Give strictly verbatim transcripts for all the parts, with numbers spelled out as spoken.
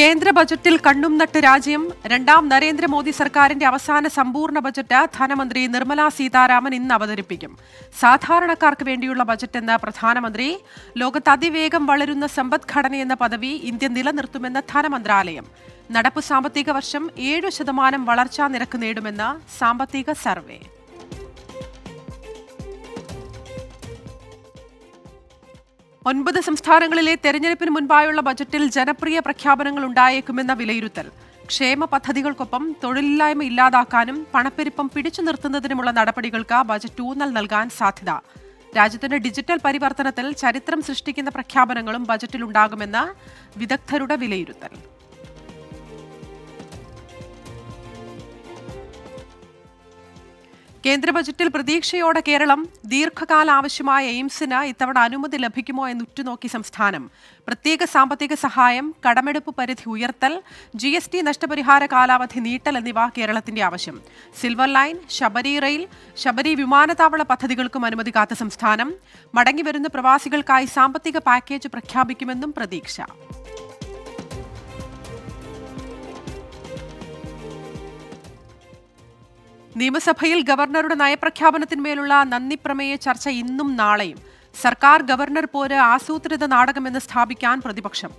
കേന്ദ്ര ബജറ്റിൽ കണ്ണും നട്ട് രാജ്യം രണ്ടാം നരേന്ദ്രമോദി സർക്കാരിന്റെ അവസാന സമ്പൂർണ്ണ ബജറ്റ് ധനമന്ത്രി നിർമ്മലാ സീതാരാമൻ ഇന്ന് അവതരിപ്പിക്കും. സാധാരണക്കാർക്ക് വേണ്ടിയുള്ള ബജറ്റെന്ന പ്രധാനമന്ത്രി ലോകത്ത് അതിവേഗം വളരുന്ന സമ്പദ്ഘടനയെന്ന പദവി ഇന്ത്യ നിലനിർത്തുമെന്ന ധനമന്ത്രാലയം. നടപ്പ് സാമ്പത്തിക വർഷം ഏഴ് ശതമാനം വളർച്ചാ നിരക്ക് നേടുമെന്ന സാമ്പത്തിക സർവേ. ഒൻപത് സംസ്ഥാനങ്ങളിലെ തെരഞ്ഞെടുപ്പിന് മുൻപായുള്ള ബജറ്റിൽ ജനപ്രിയ പ്രഖ്യാപനങ്ങൾ ഉണ്ടായേക്കുമെന്ന വിലയിരുത്തൽ. ക്ഷേമ പദ്ധതികൾക്കൊപ്പം തൊഴിലില്ലായ്മ ഇല്ലാതാക്കാനും പണപ്പെരുപ്പം പിടിച്ചു നിർത്തുന്നതിനുമുള്ള നടപടികൾക്ക് ബജറ്റ് ഊന്നൽ നൽകാൻ സാധ്യത. രാജ്യത്തിന്റെ ഡിജിറ്റൽ പരിവർത്തനത്തിൽ ചരിത്രം സൃഷ്ടിക്കുന്ന പ്രഖ്യാപനങ്ങളും ബജറ്റിലുണ്ടാകുമെന്ന വിദഗ്ധരുടെ വിലയിരുത്തൽ. കേന്ദ്ര ബജറ്റിൽ പ്രതീക്ഷയോടെ കേരളം. ദീർഘകാല ആവശ്യമായ എയിംസിന് ഇത്തവണ അനുമതി ലഭിക്കുമോ എന്ന് ഉറ്റുനോക്കി സംസ്ഥാനം. പ്രത്യേക സാമ്പത്തിക സഹായം, കടമെടുപ്പ് പരിധി ഉയർത്തൽ, ജി എസ് ടി നഷ്ടപരിഹാര കാലാവധി നീട്ടൽ എന്നിവ കേരളത്തിന്റെ ആവശ്യം. Silver line, Sabari rail, Sabari വിമാനത്താവള പദ്ധതികൾക്കും അനുമതി കാത്ത സംസ്ഥാനം. മടങ്ങിവരുന്ന പ്രവാസികൾക്കായി സാമ്പത്തിക പാക്കേജ് പ്രഖ്യാപിക്കുമെന്നും പ്രതീക്ഷ. നിയമസഭയിൽ ഗവർണറുടെ നയപ്രഖ്യാപനത്തിന്മേലുള്ള നന്ദിപ്രമേയ ചർച്ച ഇന്നും നാളെയും. സർക്കാർ ഗവർണർ പോര് ആസൂത്രിത നാടകമെന്ന് സ്ഥാപിക്കാൻ പ്രതിപക്ഷം.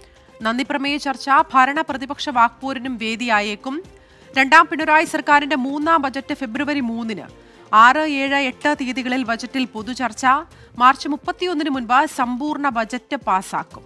നന്ദിപ്രമേയ ചർച്ച ഭരണ പ്രതിപക്ഷ വാക്പോരിനും വേദിയായേക്കും. രണ്ടാം പിണറായി സർക്കാരിന്റെ മൂന്നാം ബജറ്റ് ഫെബ്രുവരി മൂന്നിന്. ആറ് ഏഴ് എട്ട് തീയതികളിൽ ബജറ്റിൽ പൊതുചർച്ച. മാർച്ച് മുപ്പത്തിയൊന്നിന് മുൻപ് സമ്പൂർണ്ണ ബജറ്റ് പാസാക്കും.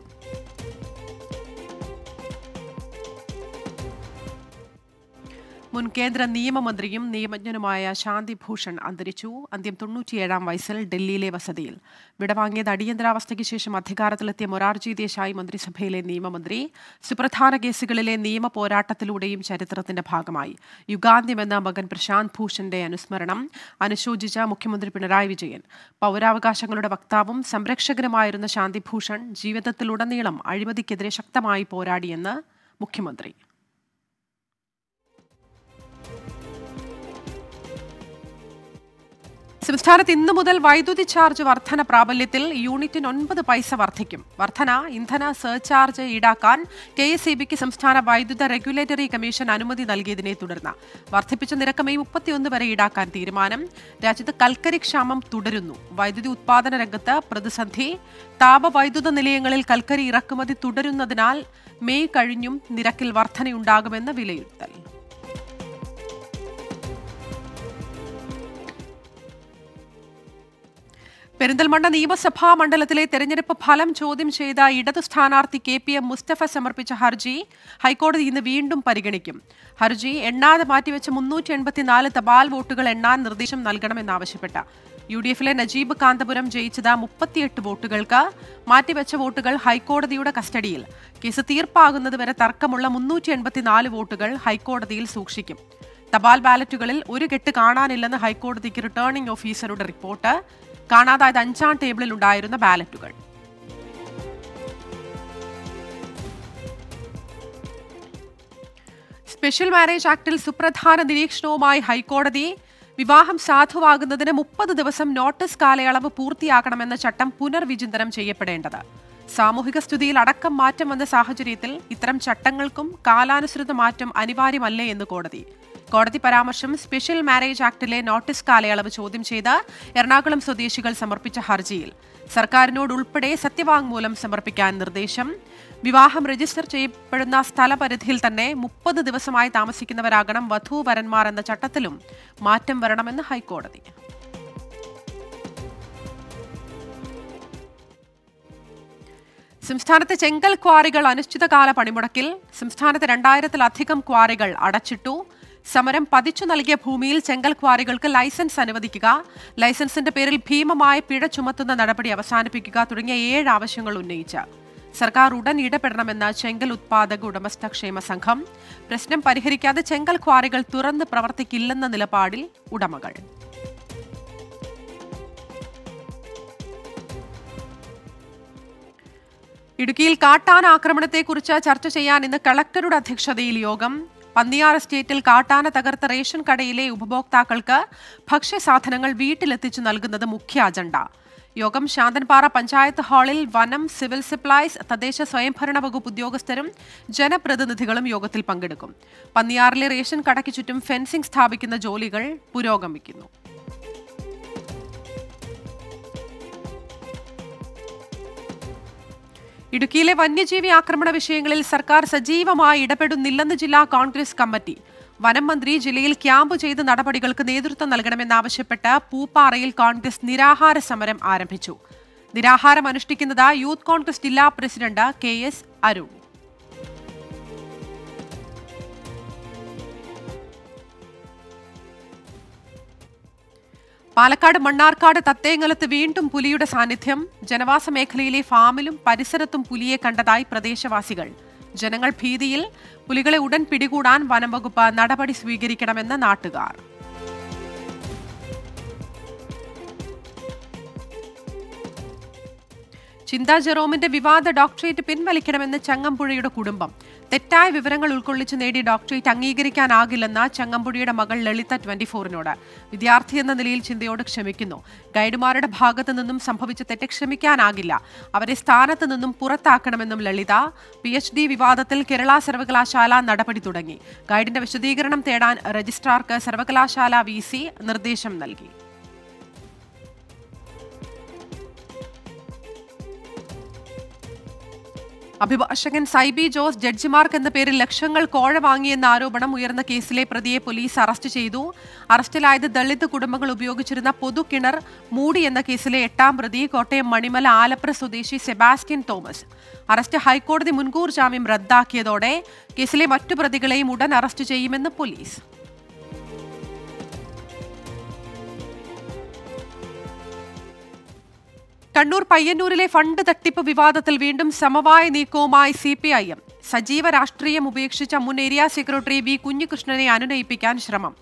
മുൻ കേന്ദ്ര നിയമമന്ത്രിയും നിയമജ്ഞനുമായ ശാന്തി ഭൂഷൺ അന്തരിച്ചു. അന്ത്യം തൊണ്ണൂറ്റിയേഴാം വയസ്സിൽ ഡൽഹിയിലെ വസതിയിൽ. വിടവാങ്ങിയത് അടിയന്തരാവസ്ഥയ്ക്ക് ശേഷം അധികാരത്തിലെത്തിയ മൊറാർജി ദേശായി മന്ത്രിസഭയിലെ നിയമമന്ത്രി. സുപ്രധാന കേസുകളിലെ നിയമ പോരാട്ടത്തിലൂടെയും ചരിത്രത്തിന്റെ ഭാഗമായി. യുഗാന്ത്യമെന്ന മകൻ പ്രശാന്ത് ഭൂഷന്റെ അനുസ്മരണം അനുശോചിച്ച മുഖ്യമന്ത്രി പിണറായി വിജയൻ. പൗരാവകാശങ്ങളുടെ വക്താവും സംരക്ഷകനുമായിരുന്ന ശാന്തി ഭൂഷൺ ജീവിതത്തിലുടനീളം അഴിമതിക്കെതിരെ ശക്തമായി പോരാടിയെന്ന് മുഖ്യമന്ത്രി. സംസ്ഥാനത്ത് ഇന്നു മുതൽ വൈദ്യുതി ചാർജ് വർധന പ്രാബല്യത്തിൽ. യൂണിറ്റിന് ഒൻപത് പൈസ വർദ്ധിക്കും. വർധന ഇന്ധന സർചാർജ് ഈടാക്കാൻ കെ എസ് ഇ ബിക്ക് സംസ്ഥാന വൈദ്യുത റെഗുലേറ്ററി കമ്മീഷൻ അനുമതി നൽകിയതിനെ തുടർന്ന് വർദ്ധിപ്പിച്ച നിരക്ക് മെയ് മുപ്പത്തിയൊന്ന് വരെ ഈടാക്കാൻ തീരുമാനം. രാജ്യത്ത് കൽക്കരി ക്ഷാമം തുടരുന്നു. വൈദ്യുതി ഉത്പാദന രംഗത്ത് പ്രതിസന്ധി. താപവൈദ്യുത നിലയങ്ങളിൽ കൽക്കരി ഇറക്കുമതി തുടരുന്നതിനാൽ മെയ് കഴിഞ്ഞും നിരക്കിൽ വർധനയുണ്ടാകുമെന്ന് വിലയിരുത്തൽ. പെരിന്തൽമണ്ണ നിയമസഭാ മണ്ഡലത്തിലെ തെരഞ്ഞെടുപ്പ് ഫലം ചോദ്യം ചെയ്ത ഇടതു സ്ഥാനാർത്ഥി കെ പി എം മുസ്തഫ സമർപ്പിച്ച ഹർജി ഹൈക്കോടതി ഇന്ന് വീണ്ടും പരിഗണിക്കും. ഹർജി എണ്ണാതെ മാറ്റിവെച്ച മുന്നൂറ്റി എൺപത്തിനാല് തപാൽ വോട്ടുകൾ എണ്ണാൻ നിർദ്ദേശം നൽകണമെന്നാവശ്യപ്പെട്ട യു ഡി എഫിലെ നജീബ് കാന്തപുരം ജയിച്ചത് മുപ്പത്തിയെട്ട് വോട്ടുകൾക്ക്. മാറ്റിവെച്ച വോട്ടുകൾ ഹൈക്കോടതിയുടെ കസ്റ്റഡിയിൽ. കേസ് തീർപ്പാകുന്നതുവരെ തർക്കമുള്ള മുന്നൂറ്റി എൺപത്തിനാല് വോട്ടുകൾ ഹൈക്കോടതിയിൽ സൂക്ഷിക്കും. തപാൽ ബാലറ്റുകളിൽ ഒരു കെട്ട് കാണാനില്ലെന്ന് ഹൈക്കോടതിക്ക് റിട്ടേണിംഗ് ഓഫീസറുടെ റിപ്പോർട്ട്. കാണാതായത് അഞ്ചാം ടേബിളിൽ ഉണ്ടായിരുന്ന ബാലറ്റുകൾ. സ്പെഷ്യൽ മാരേജ് ആക്ടിൽ സുപ്രധാന നിരീക്ഷണവുമായി ഹൈക്കോടതി. വിവാഹം സാധുവാകുന്നതിന് മുപ്പത് ദിവസം നോട്ടീസ് കാലയളവ് പൂർത്തിയാക്കണമെന്ന ചട്ടം പുനർവിചിന്തനം ചെയ്യപ്പെടേണ്ടത്. സാമൂഹിക സ്ഥിതിയിൽ അടക്കം മാറ്റം വന്ന സാഹചര്യത്തിൽ ഇത്തരം ചട്ടങ്ങൾക്കും കാലാനുസൃത മാറ്റം അനിവാര്യമല്ലേ എന്ന് കോടതി. കോടതി പരാമർശം സ്പെഷ്യൽ മാരേജ് ആക്ടിലെ നോട്ടീസ് കാലയളവ് ചോദ്യം ചെയ്ത എറണാകുളം സ്വദേശികൾ സമർപ്പിച്ച ഹർജിയിൽ സർക്കാരിനോടുൾപ്പെടെ സത്യവാങ്മൂലം സമർപ്പിക്കാൻ നിർദ്ദേശം. വിവാഹം രജിസ്റ്റർ ചെയ്യപ്പെടുന്ന സ്ഥലപരിധിയിൽ തന്നെ മുപ്പത് ദിവസമായി താമസിക്കുന്നവരാകണം വധൂവരന്മാർ എന്ന ചട്ടത്തിലും മാറ്റം വരണമെന്ന് ഹൈക്കോടതി. സംസ്ഥാനത്തെ ചെങ്കൽ ക്വാറികൾ അനിശ്ചിതകാല പണിമുടക്കിൽ. സംസ്ഥാനത്ത് രണ്ടായിരത്തിലധികം ക്വാറികൾ അടച്ചിട്ടു. സമരം പതിച്ചു നൽകിയ ഭൂമിയിൽ ചെങ്കൽ ക്വാറികൾക്ക് ലൈസൻസ് അനുവദിക്കുക, ലൈസൻസിന്റെ പേരിൽ ഭീമമായ പിഴ ചുമത്തുന്ന നടപടി അവസാനിപ്പിക്കുക തുടങ്ങിയ ഏഴ് ആവശ്യങ്ങൾ ഉന്നയിച്ച് സർക്കാർ ഉടൻ ഇടപെടണമെന്ന് ചെങ്കൽ ഉത്പാദക ഉടമസ്ഥക്ഷേമ സംഘം. പ്രശ്നം പരിഹരിക്കാതെ ചെങ്കൽ ക്വാറികൾ തുറന്ന് പ്രവർത്തിക്കില്ലെന്ന നിലപാടിൽ ഉടമകൾ. ഇടുക്കിയിൽ കാട്ടാന ആക്രമണത്തെക്കുറിച്ച് ചർച്ച ചെയ്യാൻ ഇന്ന് കളക്ടറുടെ അധ്യക്ഷതയിൽ യോഗം. പന്നിയാർ എസ്റ്റേറ്റിൽ കാട്ടാന തകർത്ത റേഷൻ കടയിലെ ഉപഭോക്താക്കൾക്ക് ഭക്ഷ്യസാധനങ്ങൾ വീട്ടിലെത്തിച്ചു നൽകുന്നത് മുഖ്യ അജണ്ട. യോഗം ശാന്തൻപാറ പഞ്ചായത്ത് ഹാളിൽ വനം, സിവിൽ സപ്ലൈസ്, തദ്ദേശ സ്വയംഭരണ വകുപ്പ് ഉദ്യോഗസ്ഥരും ജനപ്രതിനിധികളും യോഗത്തിൽ പങ്കെടുക്കും. പന്നിയാറിലെ റേഷൻ കടയ്ക്ക് ചുറ്റും ഫെൻസിംഗ് സ്ഥാപിക്കുന്ന ജോലികൾ പുരോഗമിക്കുന്നു. ഇടുക്കിയിലെ വന്യജീവി ആക്രമണ വിഷയങ്ങളിൽ സർക്കാർ സജീവമായി ഇടപെടുന്നില്ലെന്ന് ജില്ലാ കോൺഗ്രസ് കമ്മിറ്റി. വനം മന്ത്രി ജില്ലയിൽ ക്യാമ്പ് ചെയ്ത് നടപടികൾക്ക് നേതൃത്വം നൽകണമെന്നാവശ്യപ്പെട്ട് പൂപ്പാറയിൽ കോൺഗ്രസ് നിരാഹാര സമരം ആരംഭിച്ചു. നിരാഹാരം അനുഷ്ഠിക്കുന്നത് യൂത്ത് കോൺഗ്രസ് ജില്ലാ president K S Arun. Palakkad Mannarkkad തത്തേങ്ങലത്ത് വീണ്ടും പുലിയുടെ സാന്നിധ്യം. ജനവാസ മേഖലയിലെ ഫാമിലും പരിസരത്തും പുലിയെ കണ്ടതായി പ്രദേശവാസികൾ. ജനങ്ങൾ ഭീതിയിൽ. പുലികളെ ഉടൻ പിടികൂടാൻ വനംവകുപ്പ് നടപടി സ്വീകരിക്കണമെന്ന് നാട്ടുകാർ. ചിന്ത ജെറോമിന്റെ വിവാദ ഡോക്ടറേറ്റ് പിൻവലിക്കണമെന്ന് ചങ്ങമ്പുഴയുടെ കുടുംബം. തെറ്റായ വിവരങ്ങൾ ഉൾക്കൊള്ളിച്ച് നേടിയ ഡോക്ടറേറ്റ് അംഗീകരിക്കാനാകില്ലെന്ന് ചങ്ങമ്പുഴയുടെ മകൾ ലളിത ട്വന്റി ഫോറിനോട് വിദ്യാർത്ഥിയെന്ന നിലയിൽ ചിന്തയോട് ക്ഷമിക്കുന്നു. ഗൈഡുമാരുടെ ഭാഗത്തു നിന്നും സംഭവിച്ച തെറ്റ് ക്ഷമിക്കാനാകില്ല. അവരെ സ്ഥാനത്ത് നിന്നും പുറത്താക്കണമെന്നും ലളിത. പി എച്ച് ഡി വിവാദത്തിൽ കേരള സർവകലാശാല നടപടി തുടങ്ങി. ഗൈഡിന്റെ വിശദീകരണം തേടാൻ രജിസ്ട്രാർക്ക് സർവകലാശാല വി സി നിർദ്ദേശം നൽകി. അഭിഭാഷകൻ സൈബി ജോസ് ജഡ്ജിമാർക്ക് എന്ന പേരിൽ ലക്ഷങ്ങൾ കോഴ വാങ്ങിയെന്ന ആരോപണം ഉയർന്ന കേസിലെ പ്രതിയെ പോലീസ് അറസ്റ്റ് ചെയ്തു. അറസ്റ്റിലായത് ദളിത് കുടുംബങ്ങൾ ഉപയോഗിച്ചിരുന്ന പൊതുകിണർ മൂടി എന്ന കേസിലെ എട്ടാം പ്രതി കോട്ടയം മണിമല ആലപ്ര സ്വദേശി സെബാസ്റ്റ്യൻ തോമസ്. അറസ്റ്റ് ഹൈക്കോടതി മുൻകൂർ ജാമ്യം റദ്ദാക്കിയതോടെ കേസിലെ മറ്റു പ്രതികളെയും ഉടൻ അറസ്റ്റ് ചെയ്യുമെന്ന് പോലീസ്. കണ്ണൂർ പയ്യന്നൂരിലെ ഫണ്ട് തട്ടിപ്പ് വിവാദത്തിൽ വീണ്ടും സമവായ നീക്കവുമായി സി പി ഐ എം. സജീവ രാഷ്ട്രീയം ഉപേക്ഷിച്ച മുൻ ഏരിയ സെക്രട്ടറി വി കുഞ്ഞികൃഷ്ണനെ അനുനയിപ്പിക്കാൻ ശ്രമം.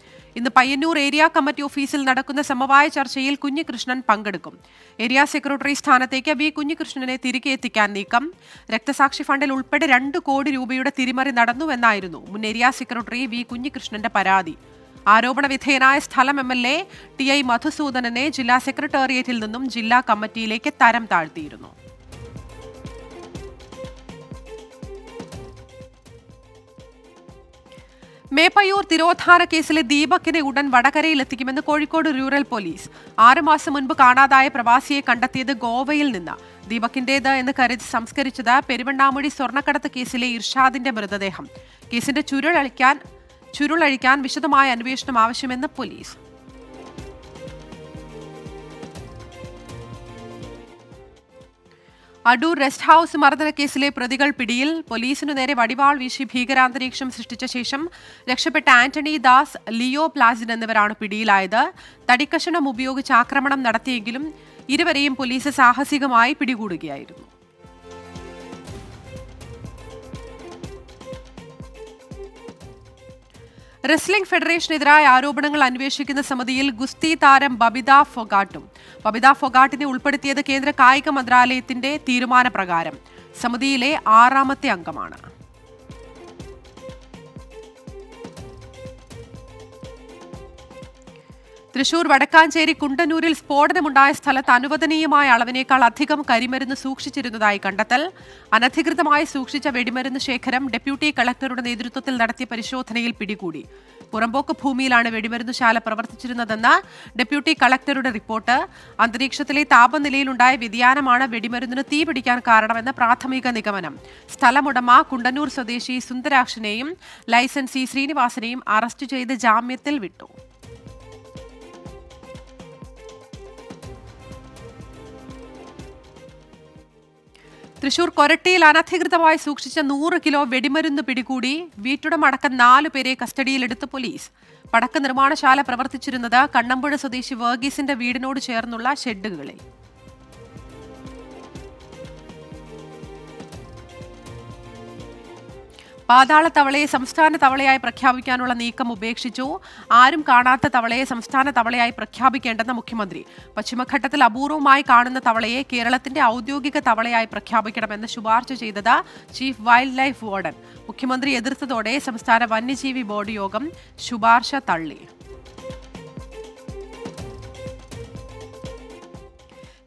ഇന്ന് പയ്യന്നൂർ ഏരിയ കമ്മിറ്റി ഓഫീസിൽ നടക്കുന്ന സമവായ ചർച്ചയിൽ കുഞ്ഞികൃഷ്ണൻ പങ്കെടുക്കും. ഏരിയ സെക്രട്ടറി സ്ഥാനത്തേക്ക് വി കുഞ്ഞികൃഷ്ണനെ തിരികെ എത്തിക്കാൻ നീക്കം. രക്തസാക്ഷി ഫണ്ടിൽ ഉൾപ്പെടെ രണ്ട് കോടി രൂപയുടെ തിരിമറി നടന്നുവെന്നായിരുന്നു മുൻ ഏരിയ സെക്രട്ടറി വി കുഞ്ഞികൃഷ്ണന്റെ പരാതി. ആരോപണ വിധേയനായ സ്ഥലം M L A T I മധുസൂദനനെ ജില്ലാ സെക്രട്ടേറിയറ്റിൽ നിന്നും ജില്ലാ കമ്മിറ്റിയിലേക്ക് തരം താഴ്ത്തിയിരുന്നു. മേപ്പയൂർ തിരോധാന കേസിലെ ദീപക്കിനെ ഉടൻ വടകരയിലെത്തിക്കുമെന്ന് കോഴിക്കോട് റൂറൽ പോലീസ്. ആറുമാസം മുൻപ് കാണാതായ പ്രവാസിയെ കണ്ടെത്തിയത് ഗോവയിൽ നിന്ന്. ദീപക്കിന്റേത് എന്ന് കരുതി സംസ്കരിച്ചത് പെരുവണ്ണാമൊഴി സ്വർണ്ണക്കടത്ത് കേസിലെ ഇർഷാദിന്റെ മൃതദേഹം. കേസിന്റെ ചുരുളഴിക്കാൻ ചുരുളഴിക്കാൻ വിശദമായ അന്വേഷണം ആവശ്യമെന്ന് പോലീസ്. അടൂർ റെസ്റ്റ് ഹൌസ് മർദ്ദന കേസിലെ പ്രതികൾ പിടിയിൽ. പോലീസിനു നേരെ വടിവാൾ വീശി ഭീകരാന്തരീക്ഷം സൃഷ്ടിച്ച ശേഷം രക്ഷപ്പെട്ട ആന്റണി ദാസ്, ലിയോ പ്ലാസിൻ എന്നിവരാണ് പിടിയിലായത്. തടിക്കഷണം ഉപയോഗിച്ച് ആക്രമണം നടത്തിയെങ്കിലും ഇരുവരെയും പോലീസ് സാഹസികമായി പിടികൂടുകയായിരുന്നു. റെസ്ലിംഗ് ഫെഡറേഷനെതിരായ ആരോപണങ്ങൾ അന്വേഷിക്കുന്ന സമിതിയിൽ ഗുസ്തി താരം ബബിത ഫോഗാട്ടും. ബബിത ഫോഗാട്ടിനെ ഉൾപ്പെടുത്തിയത് കേന്ദ്ര കായിക മന്ത്രാലയത്തിന്റെ തീരുമാനപ്രകാരം. സമിതിയിലെ ആറാമത്തെ അംഗമാണ്. തൃശൂർ വടക്കാഞ്ചേരി കുണ്ടന്നൂരിൽ സ്ഫോടനമുണ്ടായ സ്ഥലത്ത് അനുവദനീയമായ അളവിനേക്കാൾ അധികം കരിമരുന്ന് സൂക്ഷിച്ചിരുന്നതായി കണ്ടെത്തൽ. അനധികൃതമായി സൂക്ഷിച്ച വെടിമരുന്ന് ശേഖരം ഡെപ്യൂട്ടി കളക്ടറുടെ നേതൃത്വത്തിൽ നടത്തിയ പരിശോധനയിൽ പിടികൂടി. പുറമ്പോക്ക് ഭൂമിയിലാണ് വെടിമരുന്ന് ശാല പ്രവർത്തിച്ചിരുന്നതെന്ന് ഡെപ്യൂട്ടി കളക്ടറുടെ റിപ്പോർട്ട്. അന്തരീക്ഷത്തിലെ താപനിലയിലുണ്ടായ വ്യതിയാനമാണ് വെടിമരുന്നിന് തീപിടിക്കാൻ കാരണമെന്ന് പ്രാഥമിക നിഗമനം. സ്ഥലമുടമ കുണ്ടന്നൂർ സ്വദേശി സുന്ദരാക്ഷനെയും ലൈസൻസി ശ്രീനിവാസനെയും അറസ്റ്റ് ചെയ്ത് ജാമ്യത്തിൽ വിട്ടു. തൃശൂർ കൊരട്ടിയിൽ അനധികൃതമായി സൂക്ഷിച്ച നൂറ് കിലോ വെടിമരുന്ന് പിടികൂടി. വീട്ടുടമടക്കം നാലു പേരെ കസ്റ്റഡിയിലെടുത്ത് പോലീസ്. പടക്ക നിർമ്മാണശാല പ്രവർത്തിച്ചിരുന്നത് കണ്ണമ്പുഴ സ്വദേശി വർഗീസിന്റെ വീടിനോട് ചേർന്നുള്ള ഷെഡുകളിൽ. പാതാള തവളയെ സംസ്ഥാന തവളയായി പ്രഖ്യാപിക്കാനുള്ള നീക്കം ഉപേക്ഷിച്ചു. ആരും കാണാത്ത തവളയെ സംസ്ഥാന തവളയായി പ്രഖ്യാപിക്കേണ്ടെന്ന മുഖ്യമന്ത്രി. പശ്ചിമഘട്ടത്തിൽ അപൂർവമായി കാണുന്ന തവളയെ കേരളത്തിന്റെ ഔദ്യോഗിക തവളയായി പ്രഖ്യാപിക്കണമെന്ന് ശുപാർശ ചെയ്തത് ചീഫ് വൈൽഡ് ലൈഫ് വാർഡൻ. മുഖ്യമന്ത്രി എതിർത്തതോടെ സംസ്ഥാന വന്യജീവി ബോർഡ് യോഗം ശുപാർശ തള്ളി.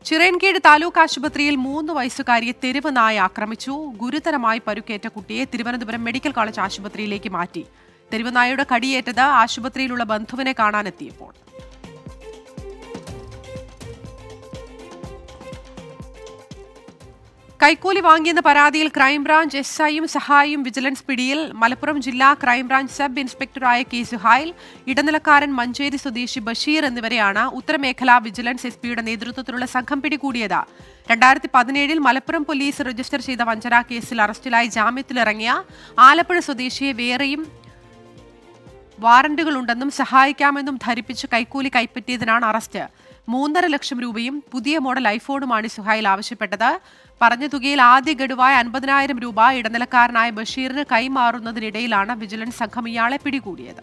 ചിറയൻകീഴ് താലൂക്ക് ആശുപത്രിയിൽ മൂന്ന് വയസ്സുകാരിയെ തെരുവ് നായ ആക്രമിച്ചു. ഗുരുതരമായി പരുക്കേറ്റ കുട്ടിയെ തിരുവനന്തപുരം മെഡിക്കൽ കോളേജ് ആശുപത്രിയിലേക്ക് മാറ്റി. തെരുവ് നായയുടെ കടിയേറ്റത് ആശുപത്രിയിലുള്ള ബന്ധുവിനെ കാണാനെത്തിയപ്പോൾ. കൈക്കൂലി വാങ്ങിയെന്ന പരാതിയിൽ ക്രൈംബ്രാഞ്ച് എസ് ഐയും സഹായിയും വിജിലൻസ് പിടിയിൽ. മലപ്പുറം ജില്ലാ ക്രൈംബ്രാഞ്ച് സബ് ഇൻസ്പെക്ടറായ കെ സുഹൈൽ, ഇടനിലക്കാരൻ മഞ്ചേരി സ്വദേശി ബഷീർ എന്നിവരെയാണ് ഉത്തരമേഖലാ വിജിലൻസ് എസ് പിയുടെ നേതൃത്വത്തിലുള്ള സംഘം പിടികൂടിയത്. രണ്ടായിരത്തി പതിനേഴിൽ മലപ്പുറം പോലീസ് രജിസ്റ്റർ ചെയ്ത വഞ്ചനാ കേസിൽ അറസ്റ്റിലായി ജാമ്യത്തിലിറങ്ങിയ ആലപ്പുഴ സ്വദേശിയെ വേറെയും വാറന്റുകളുണ്ടെന്നും സഹായിക്കാമെന്നും ധരിപ്പിച്ച് കൈക്കൂലി കൈപ്പറ്റിയതിനാണ് അറസ്റ്റ്. മൂന്നര ലക്ഷം രൂപയും പുതിയ മോഡൽ ഐഫോണുമാണ് സുഹൈൽ ആവശ്യപ്പെട്ടത്. പറഞ്ഞ തുകയിൽ ആദ്യ ഗഡുവായ അൻപതിനായിരം രൂപ ഇടനിലക്കാരനായ ബഷീറിന് കൈമാറുന്നതിനിടയിലാണ് വിജിലൻസ് സംഘം ഇയാളെ പിടികൂടിയത്.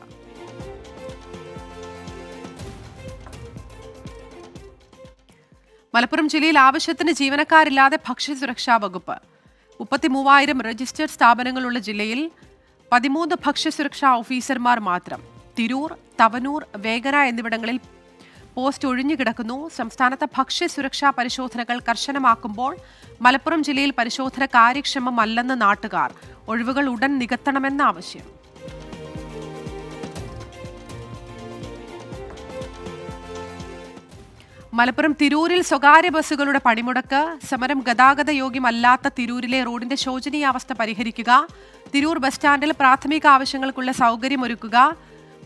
മലപ്പുറം ജില്ലയിൽ ആവശ്യത്തിന് ജീവനക്കാരില്ലാതെ ഭക്ഷ്യസുരക്ഷാ വകുപ്പ്. മുപ്പത്തിമൂവായിരം രജിസ്റ്റേർഡ് സ്ഥാപനങ്ങളുള്ള ജില്ലയിൽ പതിമൂന്ന് ഭക്ഷ്യസുരക്ഷാ ഓഫീസർമാർ മാത്രം. തിരൂർ, തവനൂർ, വേഗന എന്നിവിടങ്ങളിൽ പോസ്റ്റ് ഒഴിഞ്ഞുകിടക്കുന്നു. സംസ്ഥാനത്തെ ഭക്ഷ്യസുരക്ഷാ പരിശോധനകൾ കർശനമാക്കുമ്പോൾ മലപ്പുറം ജില്ലയിൽ പരിശോധന കാര്യക്ഷമമല്ലെന്ന് നാട്ടുകാർ. ഒഴിവുകൾ ഉടൻ നികത്തണമെന്ന ആവശ്യം. മലപ്പുറം തിരൂരിൽ സ്വകാര്യ ബസ്സുകളുടെ പണിമുടക്ക്. സമരം ഗതാഗത യോഗ്യമല്ലാത്ത തിരൂരിലെ റോഡിന്റെ ശോചനീയാവസ്ഥ പരിഹരിക്കുക, തിരൂർ ബസ് സ്റ്റാൻഡിൽ പ്രാഥമിക ആവശ്യങ്ങൾക്കുള്ള സൗകര്യമൊരുക്കുക,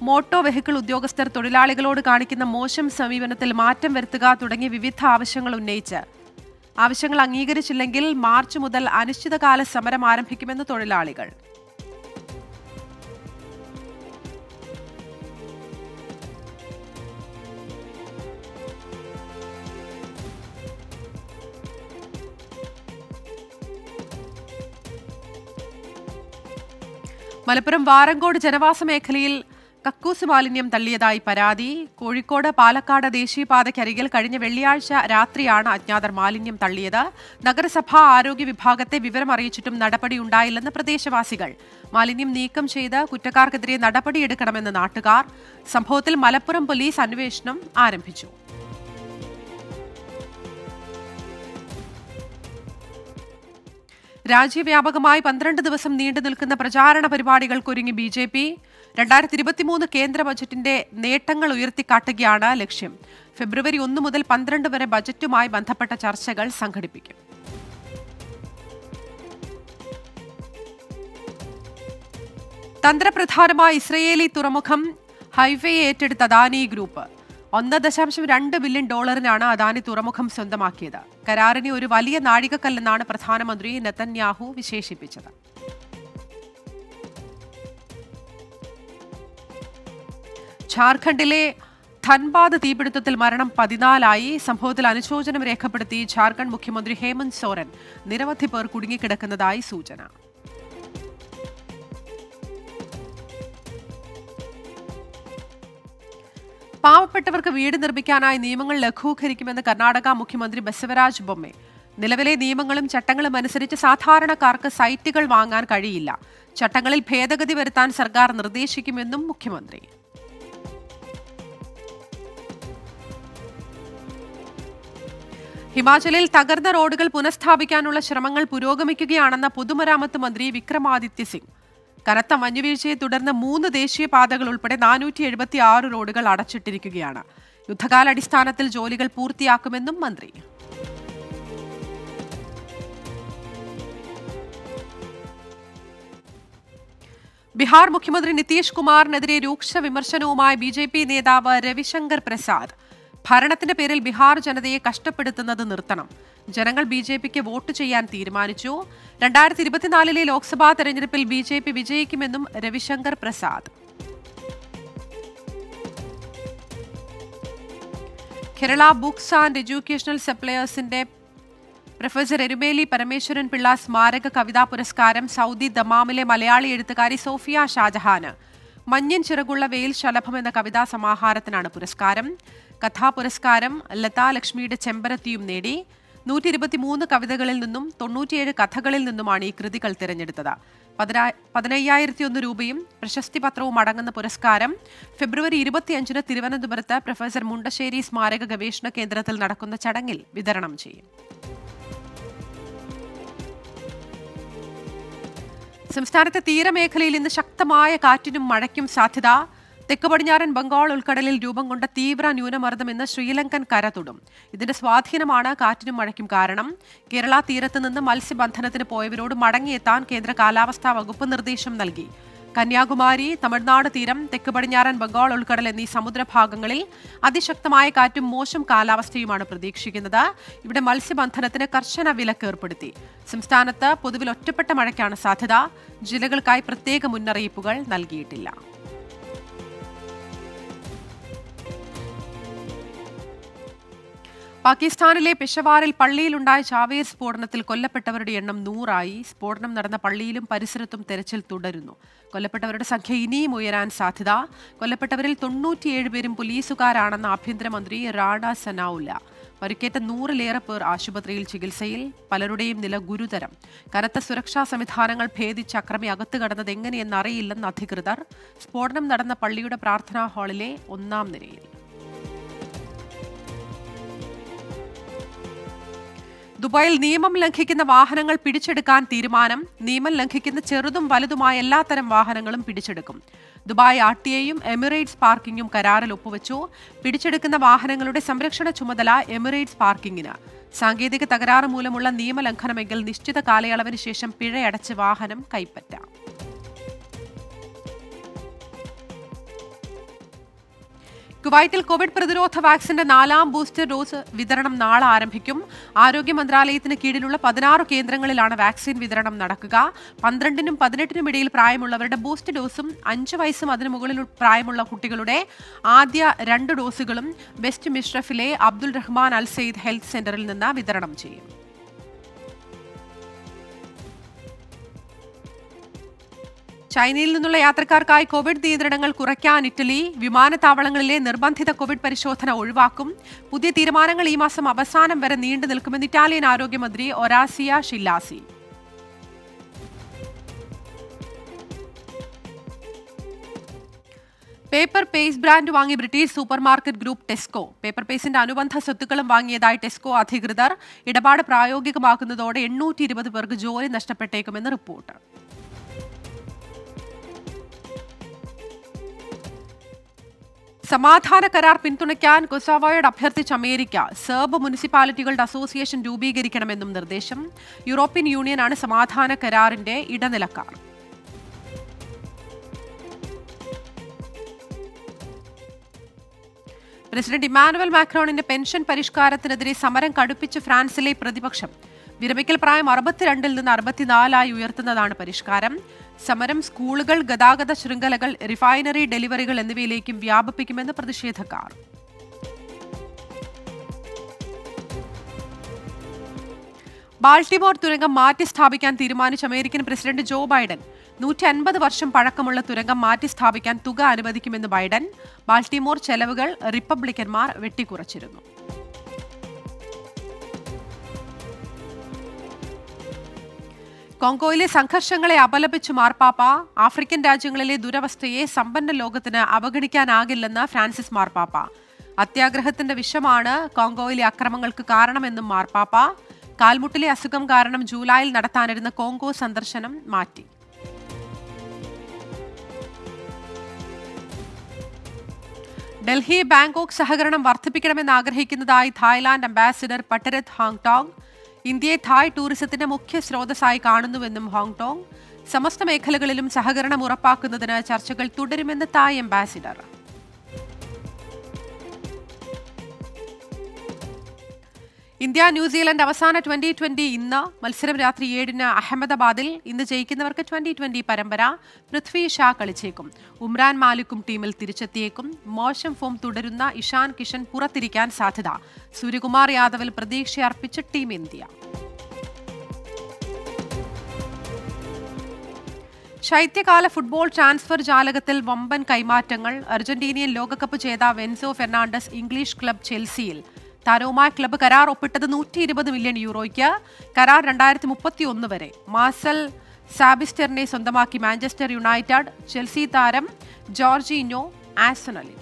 മോട്ടോർ വെഹിക്കിൾ ഉദ്യോഗസ്ഥർ തൊഴിലാളികളോട് കാണിക്കുന്ന മോശം സമീപനത്തിൽ മാറ്റം വരുത്തുക തുടങ്ങിയ വിവിധ ആവശ്യങ്ങൾ ഉന്നയിച്ച് ആവശ്യങ്ങൾ അംഗീകരിച്ചില്ലെങ്കിൽ മാർച്ച് മുതൽ അനിശ്ചിതകാല സമരം ആരംഭിക്കുമെന്ന് തൊഴിലാളികൾ. മലപ്പുറം വാറങ്കോട് ജനവാസ മേഖലയിൽ കക്കൂസ് മാലിന്യം തള്ളിയതായി പരാതി. കോഴിക്കോട് പാലക്കാട് ദേശീയപാതയ്ക്കരികിൽ കഴിഞ്ഞ വെള്ളിയാഴ്ച രാത്രിയാണ് അജ്ഞാതർ മാലിന്യം തള്ളിയത്. നഗരസഭാ ആരോഗ്യ വിഭാഗത്തെ വിവരമറിയിച്ചിട്ടും നടപടിയുണ്ടായില്ലെന്ന് പ്രദേശവാസികൾ. മാലിന്യം നീക്കം ചെയ്ത് കുറ്റക്കാർക്കെതിരെ നടപടിയെടുക്കണമെന്ന് നാട്ടുകാർ. സംഭവത്തിൽ മലപ്പുറം പോലീസ് അന്വേഷണം ആരംഭിച്ചു. രാജ്യവ്യാപകമായി പന്ത്രണ്ട് ദിവസം നീണ്ടു നിൽക്കുന്ന പ്രചാരണ പരിപാടികൾക്കൊരുങ്ങി ബി ജെ പി. രണ്ടായിരത്തി ഇരുപത്തിമൂന്ന് കേന്ദ്ര ബജറ്റിന്റെ നേട്ടങ്ങൾ ഉയർത്തിക്കാട്ടുകയാണ് ലക്ഷ്യം. ഫെബ്രുവരി ഒന്ന് മുതൽ പന്ത്രണ്ട് വരെ ബജറ്റുമായി ബന്ധപ്പെട്ട ചർച്ചകൾ സംഘടിപ്പിക്കും. തന്ത്രപ്രധാനമായ ഇസ്രയേലി തുറമുഖം ഹൈവേ ഏറ്റെടുത്ത അദാനി ഗ്രൂപ്പ്. ഒന്ന് ദശാംശം രണ്ട് ബില്യൺ ഡോളറിനാണ് അദാനി തുറമുഖം സ്വന്തമാക്കിയത്. കരാറിനെ ഒരു വലിയ നാഴികക്കല്ലെന്നാണ് പ്രധാനമന്ത്രി നെതന്യാഹു വിശേഷിപ്പിച്ചത്. ജാർഖണ്ഡിലെ ധൻബാദ് തീപിടുത്തത്തിൽ മരണം പതിനാലായി. സംഭവത്തിൽ അനുശോചനം രേഖപ്പെടുത്തി ജാർഖണ്ഡ് മുഖ്യമന്ത്രി ഹേമന്ത് സോറൻ. നിരവധി പേർ കുടുങ്ങിക്കിടക്കുന്നതായി സൂചന. പാവപ്പെട്ടവർക്ക് വീട് നിർമ്മിക്കാനായി നിയമങ്ങൾ ലഘൂകരിക്കുമെന്ന് കർണാടക മുഖ്യമന്ത്രി ബസവരാജ് ബൊമ്മ. നിലവിലെ നിയമങ്ങളും ചട്ടങ്ങളും അനുസരിച്ച് സാധാരണക്കാർക്ക് സൈറ്റുകൾ വാങ്ങാൻ കഴിയില്ല. ചട്ടങ്ങളിൽ ഭേദഗതി വരുത്താൻ സർക്കാർ നിർദ്ദേശിക്കുമെന്നും മുഖ്യമന്ത്രി. ഹിമാചലിൽ തകർന്ന റോഡുകൾ പുനഃസ്ഥാപിക്കാനുള്ള ശ്രമങ്ങൾ പുരോഗമിക്കുകയാണെന്ന പൊതുമരാമത്ത് മന്ത്രി വിക്രമാദിത്യ സിംഗ്. കനത്ത മഞ്ഞുവീഴ്ചയെ തുടർന്ന് മൂന്ന് ദേശീയപാതകൾ ഉൾപ്പെടെ നാനൂറ്റി എഴുപത്തി ആറ് റോഡുകൾ അടച്ചിട്ടിരിക്കുകയാണ്. യുദ്ധകാലാടിസ്ഥാനത്തിൽ ജോലികൾ പൂർത്തിയാക്കുമെന്നും മന്ത്രി. ബീഹാർ മുഖ്യമന്ത്രി നിതീഷ് കുമാറിനെതിരെ രൂക്ഷ വിമർശനവുമായി ബി ജെ പി നേതാവ് രവിശങ്കർ പ്രസാദ്. ഭരണത്തിന്റെ പേരിൽ ബീഹാർ ജനതയെ കഷ്ടപ്പെടുത്തുന്നത് നിർത്തണം. ജനങ്ങൾ ബി ജെ പിക്ക് വോട്ട് ചെയ്യാൻ തീരുമാനിച്ചു. രണ്ടായിരത്തി ഇരുപത്തിനാലിലെ ലോക്സഭാ തെരഞ്ഞെടുപ്പിൽ ബി ജെ പി വിജയിക്കുമെന്നും Ravishankar Prasad. Kerala books and educational സപ്ലയേഴ്സിന്റെ പ്രൊഫസർ എരുമേലി പരമേശ്വരൻ പിള്ള സ്മാരക കവിതാ പുരസ്കാരം സൗദി ദമാമിലെ മലയാളി എഴുത്തുകാരി സോഫിയ ഷാജഹാന്. മഞ്ഞൻ ചിറകുള്ള വെയിൽ ശലഭം എന്ന കവിതാ സമാഹാരത്തിനാണ് പുരസ്കാരം. കഥാപുരസ്കാരം ലതാലക്ഷ്മിയുടെ ചെമ്പരത്തിയും നേടി. നൂറ്റി ഇരുപത്തിമൂന്ന് കവിതകളിൽ നിന്നും തൊണ്ണൂറ്റിയേഴ് കഥകളിൽ നിന്നുമാണ് ഈ കൃതികൾ തിരഞ്ഞെടുത്തത്. പതിനാ പതിനയ്യായിരത്തി ഒന്ന് രൂപയും പ്രശസ്തി പത്രവും അടങ്ങുന്ന പുരസ്കാരം ഫെബ്രുവരി ഇരുപത്തിയഞ്ചിന് തിരുവനന്തപുരത്ത് പ്രൊഫസർ മുണ്ടശ്ശേരി സ്മാരക ഗവേഷണ കേന്ദ്രത്തിൽ നടക്കുന്ന ചടങ്ങിൽ വിതരണം ചെയ്യും. സംസ്ഥാനത്തെ തീരമേഖലയിൽ ഇന്ന് ശക്തമായ കാറ്റിനും മഴയ്ക്കും സാധ്യത. തെക്ക് പടിഞ്ഞാറൻ ബംഗാൾ ഉൾക്കടലിൽ രൂപം കൊണ്ട തീവ്ര ന്യൂനമർദ്ദം ഇന്ന് ശ്രീലങ്കൻ കര തൊടും. ഇതിന്റെ സ്വാധീനമാണ് കാറ്റിനും മഴയ്ക്കും കാരണം. കേരള തീരത്ത് നിന്ന് മത്സ്യബന്ധനത്തിന് പോയവരോട് മടങ്ങിയെത്താൻ കേന്ദ്ര കാലാവസ്ഥാ വകുപ്പ് നിർദ്ദേശം നൽകി. കന്യാകുമാരി, തമിഴ്നാട് തീരം, തെക്ക് പടിഞ്ഞാറൻ ബംഗാൾ ഉൾക്കടൽ എന്നീ സമുദ്രഭാഗങ്ങളിൽ അതിശക്തമായ കാറ്റും മോശം കാലാവസ്ഥയുമാണ് പ്രതീക്ഷിക്കുന്നത്. ഇവിടെ മത്സ്യബന്ധനത്തിന് കർശന വിലക്ക് ഏർപ്പെടുത്തി. സംസ്ഥാനത്ത് പൊതുവിൽ ഒറ്റപ്പെട്ട മഴയ്ക്കാണ് സാധ്യത. ജില്ലകൾക്കായി പ്രത്യേക മുന്നറിയിപ്പുകൾ നൽകിയിട്ടില്ല. പാകിസ്ഥാനിലെ പെഷവാറിൽ പള്ളിയിലുണ്ടായ ചാവേർ സ്ഫോടനത്തിൽ കൊല്ലപ്പെട്ടവരുടെ എണ്ണം നൂറായി. സ്ഫോടനം നടന്ന പള്ളിയിലും പരിസരത്തും തെരച്ചിൽ തുടരുന്നു. കൊല്ലപ്പെട്ടവരുടെ സംഖ്യ ഇനിയും ഉയരാൻ സാധ്യത. കൊല്ലപ്പെട്ടവരിൽ തൊണ്ണൂറ്റിയേഴ് പേരും പോലീസുകാരാണെന്ന് ആഭ്യന്തരമന്ത്രി റാണ സനാഉല്ല. പരിക്കേറ്റ നൂറിലേറെ പേർ ആശുപത്രിയിൽ ചികിത്സയിൽ. പലരുടെയും നില ഗുരുതരം. കനത്ത സുരക്ഷാ സംവിധാനങ്ങൾ ഭേദിച്ച് അക്രമി അകത്ത് കടന്നത് എങ്ങനെയെന്നറിയില്ലെന്ന് അധികൃതർ. സ്ഫോടനം നടന്ന പള്ളിയുടെ പ്രാർത്ഥനാ ഹാളിലെ ഒന്നാം നിലയിൽ. ദുബായിൽ നിയമം ലംഘിക്കുന്ന വാഹനങ്ങൾ പിടിച്ചെടുക്കാൻ തീരുമാനം. നിയമം ലംഘിക്കുന്ന ചെറുതും വലുതുമായ എല്ലാത്തരം വാഹനങ്ങളും പിടിച്ചെടുക്കും. ദുബായ് ആർ ടി എയും എമിറേറ്റ്സ് പാർക്കിംഗും കരാറിൽ ഒപ്പുവെച്ചു. പിടിച്ചെടുക്കുന്ന വാഹനങ്ങളുടെ സംരക്ഷണ ചുമതല എമിറേറ്റ്സ് പാർക്കിംഗിന്. സാങ്കേതിക തകരാറ് മൂലമുള്ള നിയമലംഘനമെങ്കിൽ നിശ്ചിത കാലയളവിന് ശേഷം പിഴയടച്ച് വാഹനം കൈപ്പറ്റാം. കുവൈത്തിൽ കോവിഡ് പ്രതിരോധ വാക്സിന്റെ നാലാം ബൂസ്റ്റർ ഡോസ് വിതരണം നാളെ ആരംഭിക്കും. ആരോഗ്യ മന്ത്രാലയത്തിന് കീഴിലുള്ള പതിനാറ് കേന്ദ്രങ്ങളിലാണ് വാക്സിൻ വിതരണം നടക്കുക. പന്ത്രണ്ടിനും പതിനെട്ടിനും ഇടയിൽ പ്രായമുള്ളവരുടെ ബൂസ്റ്റ് ഡോസും അഞ്ച് വയസ്സും അതിനു മുകളിൽ പ്രായമുള്ള കുട്ടികളുടെ ആദ്യ രണ്ട് ഡോസുകളും വെസ്റ്റ് മിഷ്റഫിലെ Abdul Rahman Al Sayed health സെന്ററിൽ നിന്ന് വിതരണം ചെയ്യും. ചൈനയിൽ നിന്നുള്ള യാത്രക്കാർക്കായി കോവിഡ് നിയന്ത്രണങ്ങൾ കുറയ്ക്കാൻ ഇറ്റലി. വിമാനത്താവളങ്ങളിലെ നിർബന്ധിത കോവിഡ് പരിശോധന ഒഴിവാക്കും. പുതിയ തീരുമാനങ്ങൾ ഈ മാസം അവസാനം വരെ നീണ്ടു നിൽക്കുമെന്ന് ഇറ്റാലിയൻ ആരോഗ്യമന്ത്രി Orazio Schillaci. Paperchase brand വാങ്ങി ബ്രിട്ടീഷ് സൂപ്പർമാർക്കറ്റ് ഗ്രൂപ്പ് ടെസ്കോ. പേപ്പർ പേസിന്റെ അനുബന്ധ സ്വത്തുക്കളും വാങ്ങിയതായി ടെസ്കോ അധികൃതർ. ഇടപാട് പ്രായോഗികമാക്കുന്നതോടെ എണ്ണൂറ്റി ഇരുപത് പേർക്ക് ജോലി നഷ്ടപ്പെട്ടേക്കുമെന്ന് റിപ്പോർട്ട്. സമാധാന കരാർ പിന്തുണയ്ക്കാൻ കൊസാവോയോട് അഭ്യർത്ഥിച്ച് അമേരിക്ക. സെർബ് മുനിസിപ്പാലിറ്റികളുടെ അസോസിയേഷൻ രൂപീകരിക്കണമെന്നും നിർദ്ദേശം. യൂറോപ്യൻ യൂണിയനാണ് സമാധാന കരാറിന്റെ ഇടനിലക്കാർ. പ്രസിഡന്റ് ഇമാനുവൽ മാക്രോണിന്റെ പെൻഷൻ പരിഷ്കാരത്തിനെതിരെ സമരം കടുപ്പിച്ച് ഫ്രാൻസിലെ പ്രതിപക്ഷം. വിരമിക്കൽ പ്രായം അറുപത്തിരണ്ടിൽ നിന്ന് അറുപത്തിനാലായി ഉയർത്തുന്നതാണ് പരിഷ്കാരം. സമരം സ്കൂളുകൾ, ഗതാഗത ശൃംഖലകൾ, റിഫൈനറി ഡെലിവറികൾ എന്നിവയിലേക്കും വ്യാപിപ്പിക്കുമെന്ന് പ്രതിഷേധക്കാർ. ബാൾട്ടിമോർ തുരങ്കം മാറ്റി സ്ഥാപിക്കാൻ തീരുമാനിച്ച അമേരിക്കൻ പ്രസിഡന്റ് ജോ ബൈഡൻ. നൂറ്റി അൻപത് വർഷം പഴക്കമുള്ള തുരങ്കം മാറ്റി സ്ഥാപിക്കാൻ തുക അനുവദിക്കുമെന്ന് ബൈഡൻ. ബാൾട്ടിമോർ ചെലവുകൾ റിപ്പബ്ലിക്കന്മാർ വെട്ടിക്കുറച്ചിരുന്നു. കോങ്കോയിലെ സംഘർഷങ്ങളെ അപലപിച്ചു മാർപ്പാപ്പ. ആഫ്രിക്കൻ രാജ്യങ്ങളിലെ ദുരവസ്ഥയെ സമ്പന്ന ലോകത്തിന് അവഗണിക്കാനാകില്ലെന്ന് ഫ്രാൻസിസ് മാർപ്പാപ്പ. അത്യാഗ്രഹത്തിന്റെ വിഷമാണ് കോങ്കോയിലെ അക്രമങ്ങൾക്ക് കാരണമെന്നും മാർപ്പാപ്പ. കാൽമുട്ടിലെ അസുഖം കാരണം ജൂലൈയിൽ നടത്താനിരുന്ന കോങ്കോ സന്ദർശനം മാറ്റി. ഡൽഹി ബാങ്കോക്ക് സഹകരണം വർദ്ധിപ്പിക്കണമെന്നാഗ്രഹിക്കുന്നതായി തായ്ലാന്റ് അംബാസിഡർ പട്ടരത് ഹാങ്ടോങ്. ഇന്ത്യയെ തായ് ടൂറിസത്തിന്റെ മുഖ്യ സ്രോതസ്സായി കാണുന്നുവെന്നും ഹോങ്കോങ്. സമസ്ത മേഖലകളിലും സഹകരണം ഉറപ്പാക്കുന്നതിന് ചർച്ചകൾ തുടരുമെന്ന് തായ് അംബാസിഡർ. ഇന്ത്യ ന്യൂസിലൻഡ് അവസാന ട്വന്റി ട്വന്റി ഇന്ന്. മത്സരം രാത്രി ഏഴിന് അഹമ്മദാബാദിൽ. ഇന്ന് ജയിക്കുന്നവർക്ക് ട്വന്റി ട്വന്റി പരമ്പര. പൃഥ്വി ഷാ കളിച്ചേക്കും. ഉംറാൻ മാലിക്കും ടീമിൽ തിരിച്ചെത്തിയേക്കും. മോശം ഫോം തുടരുന്ന ഇഷാൻ കിഷൻ പുറത്തിരിക്കാൻ സാധ്യത. സൂര്യകുമാർ യാദവിൽ പ്രതീക്ഷയർപ്പിച്ച ടീം ഇന്ത്യ. ശൈത്യകാല ഫുട്ബോൾ ട്രാൻസ്ഫർ ജാലകത്തിൽ വമ്പൻ കൈമാറ്റങ്ങൾ. അർജന്റീനിയൻ ലോകകപ്പ് ജേതാവ് വെൻസോ ഫെർണാണ്ടസ് ഇംഗ്ലീഷ് ക്ലബ് ചെൽസിയിൽ. താരവുമായ ക്ലബ്ബ് കരാർ ഒപ്പിട്ടത് നൂറ്റി ഇരുപത് മില്യൺ യൂറോയ്ക്ക്. കരാർ രണ്ടായിരത്തി മുപ്പത്തി ഒന്ന് വരെ. മാസൽ സാബിസ്റ്ററിനെ സ്വന്തമാക്കി മാഞ്ചസ്റ്റർ യുണൈറ്റഡ്. ചെൽസി താരം ജോർജിനോ ആഴ്സണലിൽ.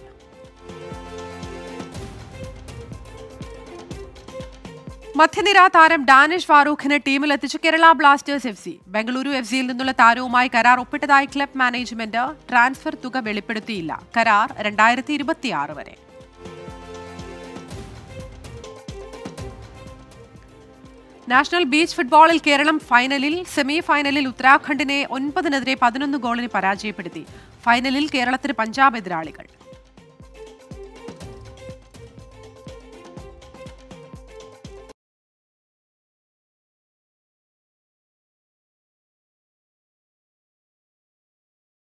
മധ്യനിര താരം ഡാനിഷ് ഫാറൂഖിനെ ടീമിലെത്തിച്ചു Kerala Blasters F C. Bengaluru F സിയിൽ നിന്നുള്ള താരവുമായി കരാർ ഒപ്പിട്ടതായി ക്ലബ് മാനേജ്മെന്റ്. ട്രാൻസ്ഫർ തുക വെളിപ്പെടുത്തിയില്ല. കരാർ രണ്ടായിരത്തി ഇരുപത്തിയാറ് വരെ. നാഷണൽ ബീച്ച് ഫുട്ബോളിൽ കേരളം ഫൈനലിൽ. സെമി ഫൈനലിൽ ഉത്തരാഖണ്ഡിനെ ഒൻപതിനെതിരെ പതിനൊന്ന് ഗോളിന് പരാജയപ്പെടുത്തി. ഫൈനലിൽ കേരളത്തിന് പഞ്ചാബ് എതിരാളികൾ.